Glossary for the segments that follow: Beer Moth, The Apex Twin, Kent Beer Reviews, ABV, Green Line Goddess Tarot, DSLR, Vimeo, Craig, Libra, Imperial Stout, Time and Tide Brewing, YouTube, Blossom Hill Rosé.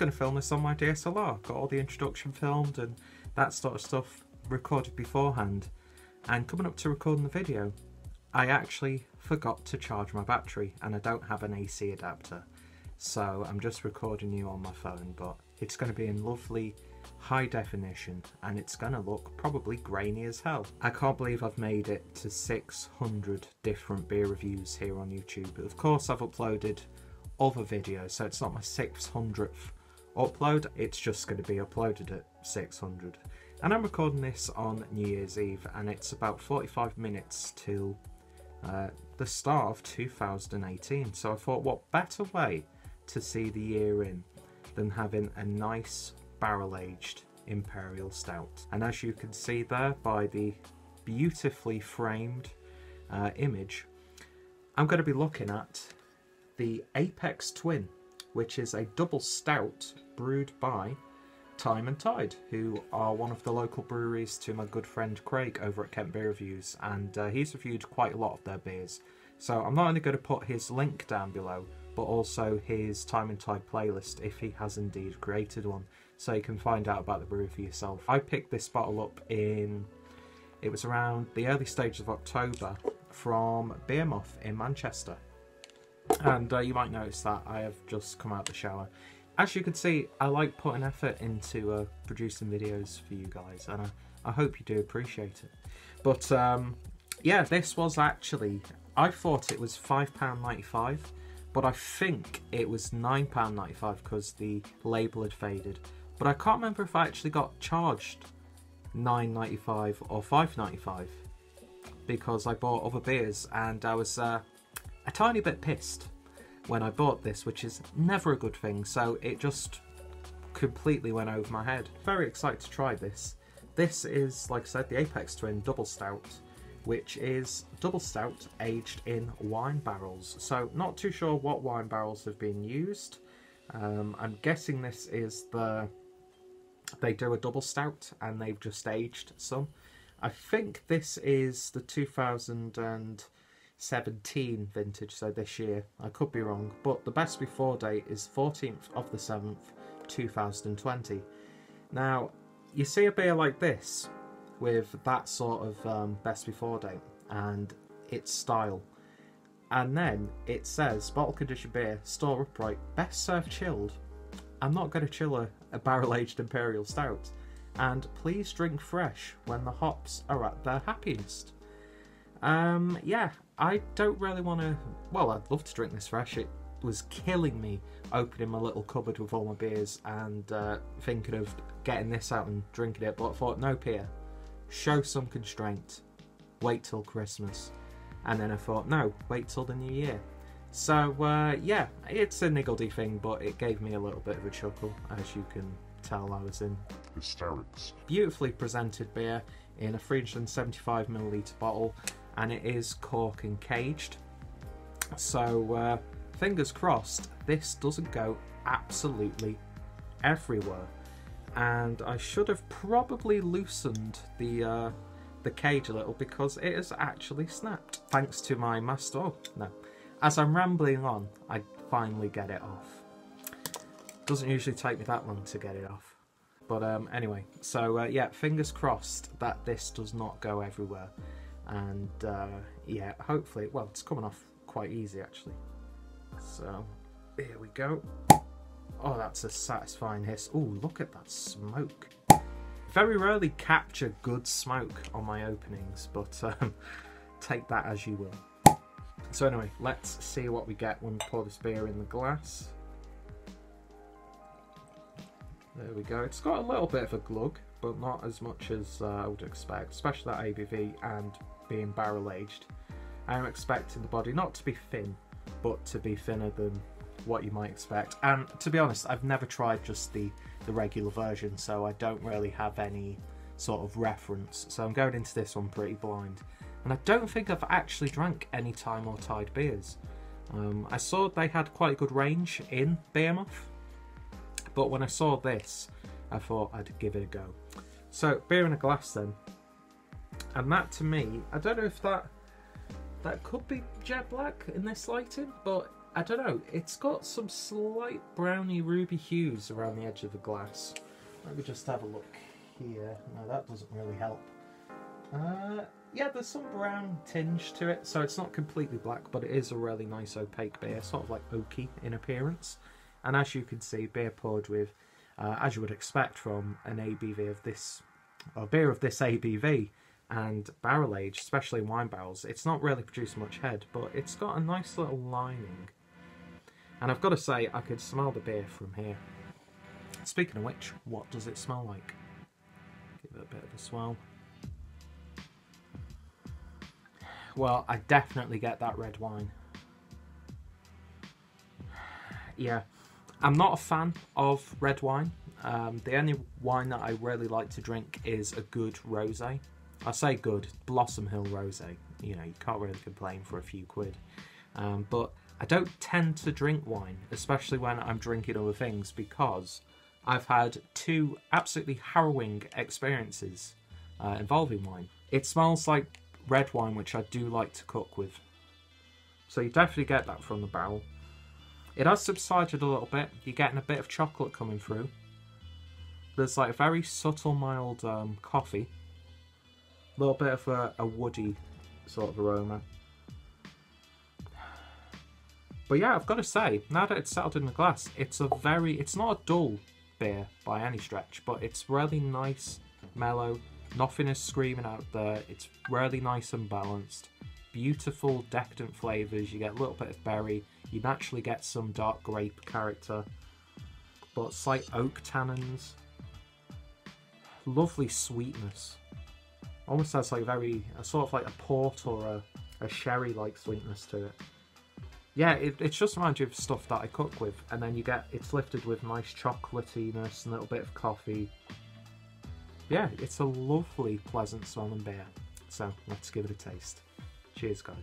going to film this on my DSLR. Got all the introduction filmed and that sort of stuff recorded beforehand. And coming up to recording the video, I actually forgot to charge my battery and I don't have an AC adapter. So I'm just recording you on my phone, but it's going to be in lovely high definition and it's going to look probably grainy as hell. I can't believe I've made it to 600 different beer reviews here on YouTube. Of course I've uploaded other videos, so it's not my 600th upload, it's just going to be uploaded at 600. And I'm recording this on New Year's Eve and it's about 45 minutes till the start of 2018. So I thought, what better way to see the year in than having a nice barrel-aged imperial stout. And as you can see there by the beautifully framed image, I'm going to be looking at the Apex Twin, which is a double stout brewed by Time and Tide, who are one of the local breweries to my good friend Craig over at Kent Beer Reviews, and he's reviewed quite a lot of their beers. So I'm not only going to put his link down below, but also his Time and Tide playlist if he has indeed created one, so you can find out about the brew for yourself. I picked this bottle up in, it was around the early stages of October from Beer Moth in Manchester, and you might notice that I have just come out the shower. As you can see, I like putting effort into producing videos for you guys, and I hope you do appreciate it. But yeah, this was actually, I thought it was £5.95. but I think it was £9.95 because the label had faded. But I can't remember if I actually got charged £9.95 or £5.95 because I bought other beers and I was a tiny bit pissed when I bought this, which is never a good thing, so it just completely went over my head. Very excited to try this. This is, like I said, the Apex Twin Double Stout, which is double stout aged in wine barrels. So not too sure what wine barrels have been used. I'm guessing this is the, they do a double stout and they've just aged some. I think this is the 2017 vintage, so this year. I could be wrong, but the best before date is 14th of the 7th 2020. Now you see a beer like this with that sort of best before date and its style, and then it says bottle conditioned beer, store upright, best served chilled. I'm not going to chill a barrel aged imperial stout, and please drink fresh when the hops are at their happiest. Yeah, I don't really want to, well, I'd love to drink this fresh. It was killing me opening my little cupboard with all my beers and thinking of getting this out and drinking it, but I thought, no Pierre, show some constraint, wait till Christmas. And then I thought, no, wait till the new year. So yeah, it's a niggledy thing, but it gave me a little bit of a chuckle. As you can tell, I was in hysterics. Beautifully presented beer in a 375ml bottle, and it is cork and caged, so fingers crossed this doesn't go absolutely everywhere. And I should have probably loosened the cage a little because it has actually snapped. Thanks to my master, oh no. As I'm rambling on, I finally get it off. Doesn't usually take me that long to get it off. But anyway, so yeah, fingers crossed that this does not go everywhere. And yeah, hopefully, well, it's coming off quite easy actually. So here we go. Oh, that's a satisfying hiss. Oh, look at that smoke. Very rarely capture good smoke on my openings, but take that as you will. So anyway, let's see what we get when we pour this beer in the glass. There we go. It's got a little bit of a glug, but not as much as I would expect, especially that ABV and being barrel aged. I'm expecting the body not to be thin, but to be thinner than what you might expect. And to be honest, I've never tried just the regular version, so I don't really have any sort of reference, so I'm going into this one pretty blind. And I don't think I've actually drank any Time or Tide beers. I saw they had quite a good range in Beer Moth, but when I saw this I thought I'd give it a go. So beer in a glass then, and that to me, I don't know if that could be jet black in this lighting, but I don't know, it's got some slight browny ruby hues around the edge of the glass. Let me just have a look here. No, that doesn't really help. Yeah, there's some brown tinge to it, so it's not completely black, but it is a really nice opaque beer, sort of like oaky in appearance. And as you can see, beer poured with, as you would expect from an ABV of this, or beer of this ABV, and barrel aged, especially in wine barrels, it's not really produced much head, but it's got a nice little lining. And I've got to say, I could smell the beer from here. Speaking of which, what does it smell like? Give it a bit of a swirl. Well, I definitely get that red wine. Yeah, I'm not a fan of red wine. The only wine that I really like to drink is a good rosé. I say good, Blossom Hill Rosé. You know, you can't really complain for a few quid. But I don't tend to drink wine, especially when I'm drinking other things, because I've had two absolutely harrowing experiences involving wine. It smells like red wine, which I do like to cook with. So you definitely get that from the barrel. It has subsided a little bit. You're getting a bit of chocolate coming through. There's like a very subtle, mild coffee. A little bit of a woody sort of aroma. But yeah, I've got to say, now that it's settled in the glass, it's a very, it's not a dull beer by any stretch, but it's really nice, mellow, nothing is screaming out there, it's really nice and balanced. Beautiful decadent flavours, you get a little bit of berry, you naturally get some dark grape character, but slight oak tannins, lovely sweetness. Almost has like very, sort of like a port or a sherry-like sweetness to it. Yeah, it just reminds you of stuff that I cook with, and then you get, it's lifted with nice chocolatiness, a little bit of coffee. Yeah, it's a lovely, pleasant smelling beer. So let's give it a taste. Cheers, guys.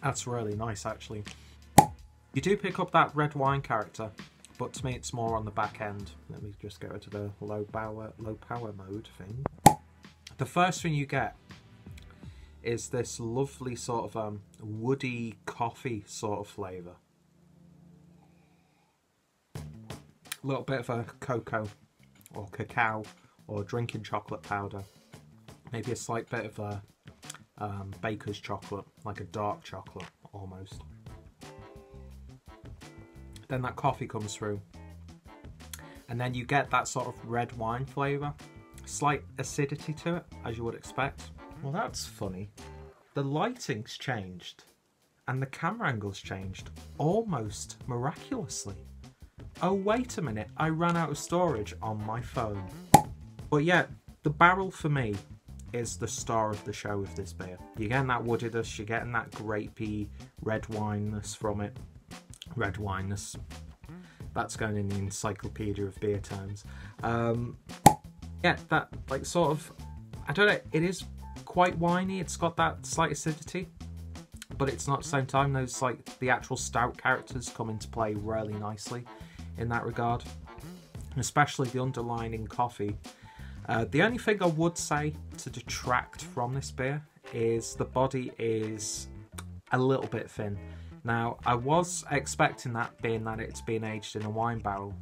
That's really nice, actually. You do pick up that red wine character, but to me it's more on the back end. Let me just go to the low power mode thing. The first thing you get is this lovely sort of woody coffee sort of flavour. A little bit of a cocoa or cacao or drinking chocolate powder. Maybe a slight bit of a baker's chocolate, like a dark chocolate almost. Then that coffee comes through. And then you get that sort of red wine flavour. Slight acidity to it, as you would expect. Well, that's funny. The lighting's changed and the camera angle's changed almost miraculously. Oh, wait a minute, I ran out of storage on my phone. But yeah, the barrel for me is the star of the show with this beer. You're getting that woodiness, you're getting that grapey red wineness from it. Red wineness. That's going in the encyclopedia of beer terms. Yeah, that like sort of, I don't know, it is quite winey, it's got that slight acidity, but it's not at the same time. Those like the actual stout characters come into play really nicely in that regard, especially the underlining coffee. The only thing I would say to detract from this beer is the body is a little bit thin. Now, I was expecting that, being that it's been aged in a wine barrel,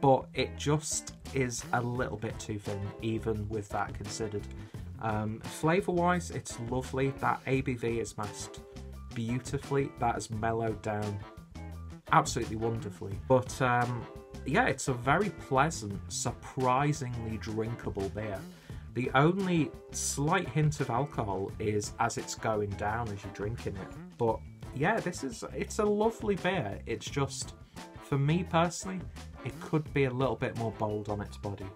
but it just is a little bit too thin, even with that considered. Flavour wise, it's lovely. That ABV is masked beautifully, that is mellowed down absolutely wonderfully, but yeah, it's a very pleasant, surprisingly drinkable beer. The only slight hint of alcohol is as it's going down as you're drinking it, but yeah, this is, it's a lovely beer. It's just, for me personally, it could be a little bit more bold on its body.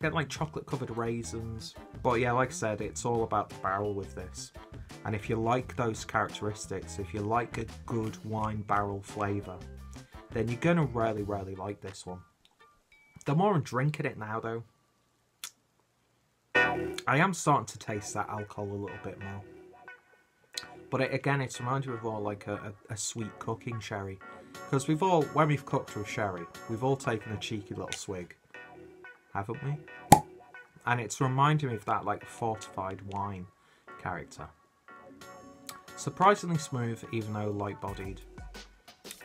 Get like chocolate covered raisins, but yeah, like I said, it's all about the barrel with this. And if you like those characteristics, if you like a good wine barrel flavour, then you're gonna really, really like this one. The more I'm drinking it now though, I am starting to taste that alcohol a little bit more. But it, again, it's reminded me of more like a sweet cooking sherry. Because we've all, when we've cooked with sherry, we've all taken a cheeky little swig, haven't we? And it's reminding me of that, like, fortified wine character. Surprisingly smooth, even though light-bodied.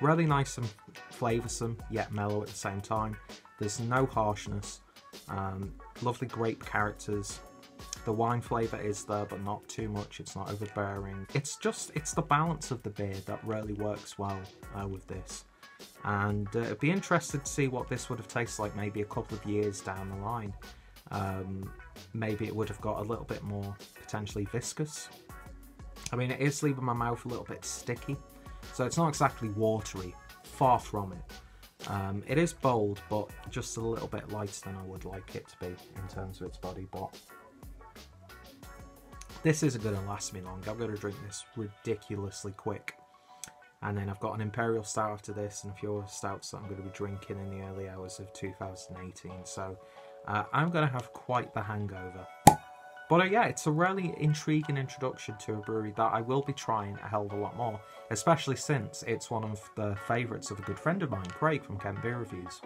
Really nice and flavoursome, yet mellow at the same time. There's no harshness. Lovely grape characters. The wine flavour is there, but not too much. It's not overbearing. It's just, it's the balance of the beer that really works well with this. And it'd be interesting to see what this would have tasted like maybe a couple of years down the line. Maybe it would have got a little bit more potentially viscous. I mean, it is leaving my mouth a little bit sticky, so it's not exactly watery, far from it. It is bold, but just a little bit lighter than I would like it to be in terms of its body, but this isn't going to last me long. I'm going to drink this ridiculously quick. And then I've got an Imperial Stout after this and a few other stouts that I'm going to be drinking in the early hours of 2018, so I'm going to have quite the hangover. But yeah, it's a really intriguing introduction to a brewery that I will be trying a hell of a lot more, especially since it's one of the favourites of a good friend of mine, Craig from Kent Beer Reviews.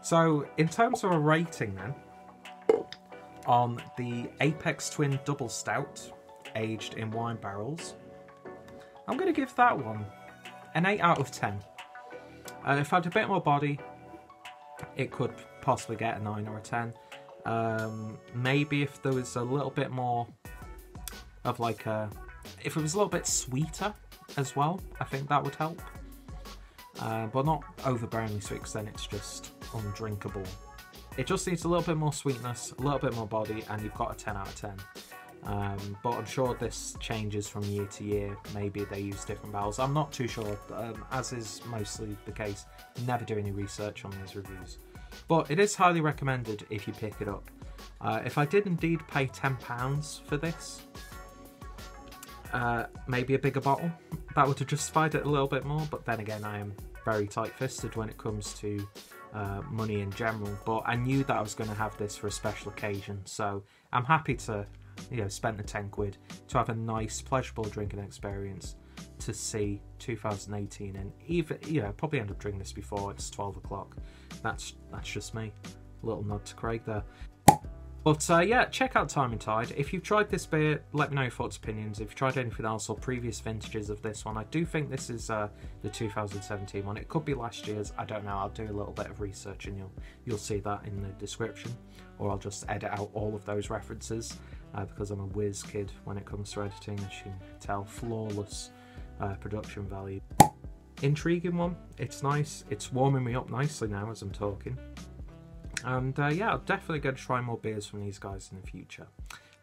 So in terms of a rating then, on the Apex Twin Double Stout, aged in wine barrels, I'm going to give that one an 8 out of 10. If I had a bit more body, it could possibly get a 9 or a 10. Maybe if there was a little bit more of like a, if it was a little bit sweeter as well, I think that would help. But not overbearingly sweet, because then it's just undrinkable. It just needs a little bit more sweetness, a little bit more body, and you've got a 10 out of 10. But I'm sure this changes from year to year. Maybe they use different barrels. I'm not too sure, as is mostly the case. Never do any research on these reviews. But it is highly recommended if you pick it up. If I did indeed pay £10 for this, maybe a bigger bottle, that would have justified it a little bit more. But then again, I am very tight-fisted when it comes to money in general. But I knew that I was going to have this for a special occasion, so I'm happy to, you know, spend the 10 quid to have a nice, pleasurable drinking experience. To see 2018, and even, you know, probably end up drinking this before it's 12 o'clock. That's just me, a little nod to Craig there. But yeah, check out Time and Tide. If you've tried this beer, let me know your thoughts, opinions. If you've tried anything else or previous vintages of this one, I do think this is the 2017 one. It could be last year's, I don't know. I'll do a little bit of research and you'll see that in the description, or I'll just edit out all of those references because I'm a whiz kid when it comes to editing, as you can tell. Flawless production value. Intriguing one. It's nice. It's warming me up nicely now as I'm talking. And yeah, I'm definitely going to try more beers from these guys in the future.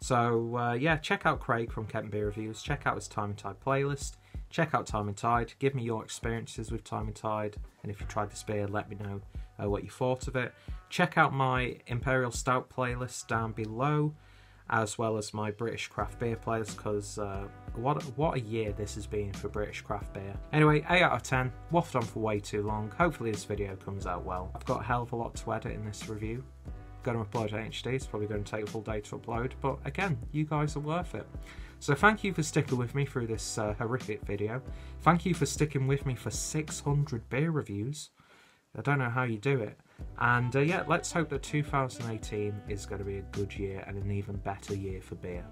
So yeah, check out Craig from Kent Beer Reviews. Check out his Time and Tide playlist. Check out Time and Tide. Give me your experiences with Time and Tide. And if you tried this beer, let me know what you thought of it. Check out my Imperial Stout playlist down below, as well as my British craft beer playlist, because what a year this has been for British craft beer. Anyway, 8 out of 10, waffled on for way too long. Hopefully this video comes out well. I've got a hell of a lot to edit in this review. Going to upload an HD, it's probably going to take a full day to upload, but again, you guys are worth it. So thank you for sticking with me through this horrific video. Thank you for sticking with me for 600 beer reviews. I don't know how you do it. And yeah, let's hope that 2018 is going to be a good year and an even better year for beer.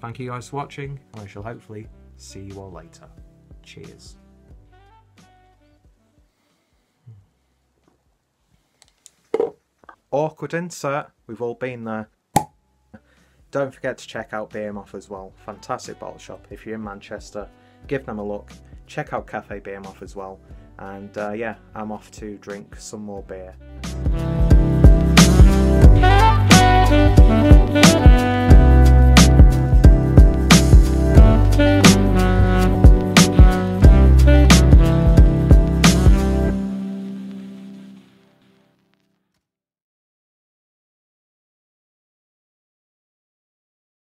Thank you guys for watching, and I shall hopefully see you all later. Cheers. Awkward insert, we've all been there. Don't forget to check out Beer Moth as well, fantastic bottle shop. If you're in Manchester, give them a look. Check out Cafe Beer Moth as well. And yeah, I'm off to drink some more beer.